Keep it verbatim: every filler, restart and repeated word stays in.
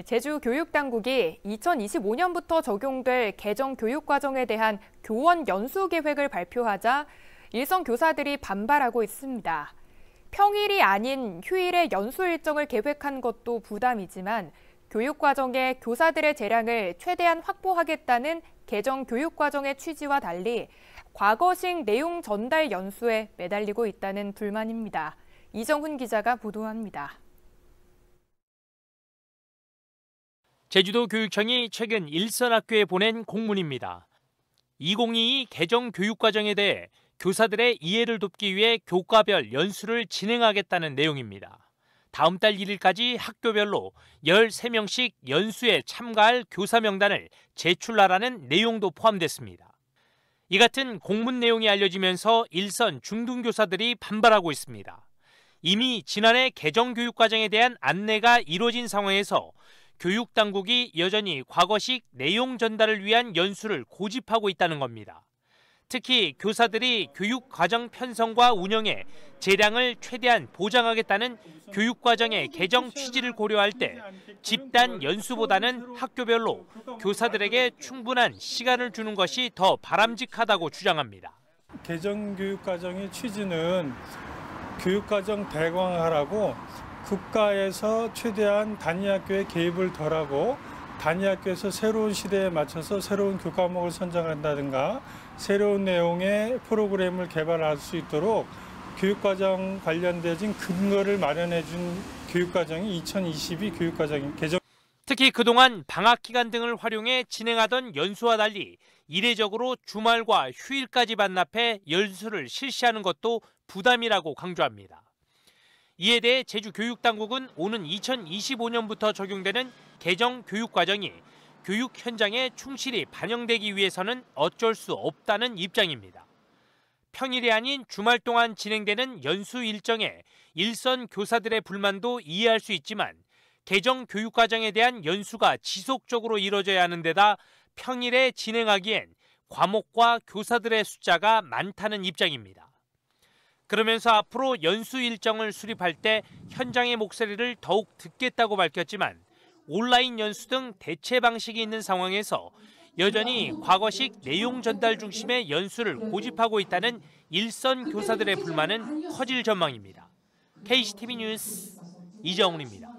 네, 제주 교육당국이 이천이십오 년부터 적용될 개정 교육과정에 대한 교원 연수 계획을 발표하자 일선 교사들이 반발하고 있습니다. 평일이 아닌 휴일에 연수 일정을 계획한 것도 부담이지만 교육과정에 교사들의 재량을 최대한 확보하겠다는 개정 교육과정의 취지와 달리 과거식 내용 전달 연수에 매달리고 있다는 불만입니다. 이정훈 기자가 보도합니다. 제주도 교육청이 최근 일선 학교에 보낸 공문입니다. 이천이십이 개정 교육과정에 대해 교사들의 이해를 돕기 위해 교과별 연수를 진행하겠다는 내용입니다. 다음 달 일 일까지 학교별로 열세 명씩 연수에 참가할 교사 명단을 제출하라는 내용도 포함됐습니다. 이 같은 공문 내용이 알려지면서 일선 중등교사들이 반발하고 있습니다. 이미 지난해 개정 교육과정에 대한 안내가 이뤄진 상황에서 교육당국이 여전히 과거식 내용 전달을 위한 연수를 고집하고 있다는 겁니다. 특히 교사들이 교육과정 편성과 운영에 재량을 최대한 보장하겠다는 교육과정의 개정 취지를 고려할 때 집단 연수보다는 학교별로 교사들에게 충분한 시간을 주는 것이 더 바람직하다고 주장합니다. 개정 교육과정의 취지는 교육과정 대강화하라고 국가에서 최대한 단위 학교의 개입을 덜하고 단위 학교에서 새로운 시대에 맞춰서 새로운 교과목을 선정한다든가 새로운 내용의 프로그램을 개발할 수 있도록 교육과정 관련된 근거를 마련해준 교육과정이 이천이십이 교육과정 개정. 특히 그동안 방학 기간 등을 활용해 진행하던 연수와 달리 이례적으로 주말과 휴일까지 반납해 연수를 실시하는 것도 부담이라고 강조합니다. 이에 대해 제주교육당국은 오는 이천이십오 년부터 적용되는 개정 교육과정이 교육 현장에 충실히 반영되기 위해서는 어쩔 수 없다는 입장입니다. 평일이 아닌 주말 동안 진행되는 연수 일정에 일선 교사들의 불만도 이해할 수 있지만 개정 교육과정에 대한 연수가 지속적으로 이뤄져야 하는 데다 평일에 진행하기엔 과목과 교사들의 숫자가 많다는 입장입니다. 그러면서 앞으로 연수 일정을 수립할 때 현장의 목소리를 더욱 듣겠다고 밝혔지만 온라인 연수 등 대체 방식이 있는 상황에서 여전히 과거식 내용 전달 중심의 연수를 고집하고 있다는 일선 교사들의 불만은 커질 전망입니다. 케이씨티비 뉴스 이정훈입니다.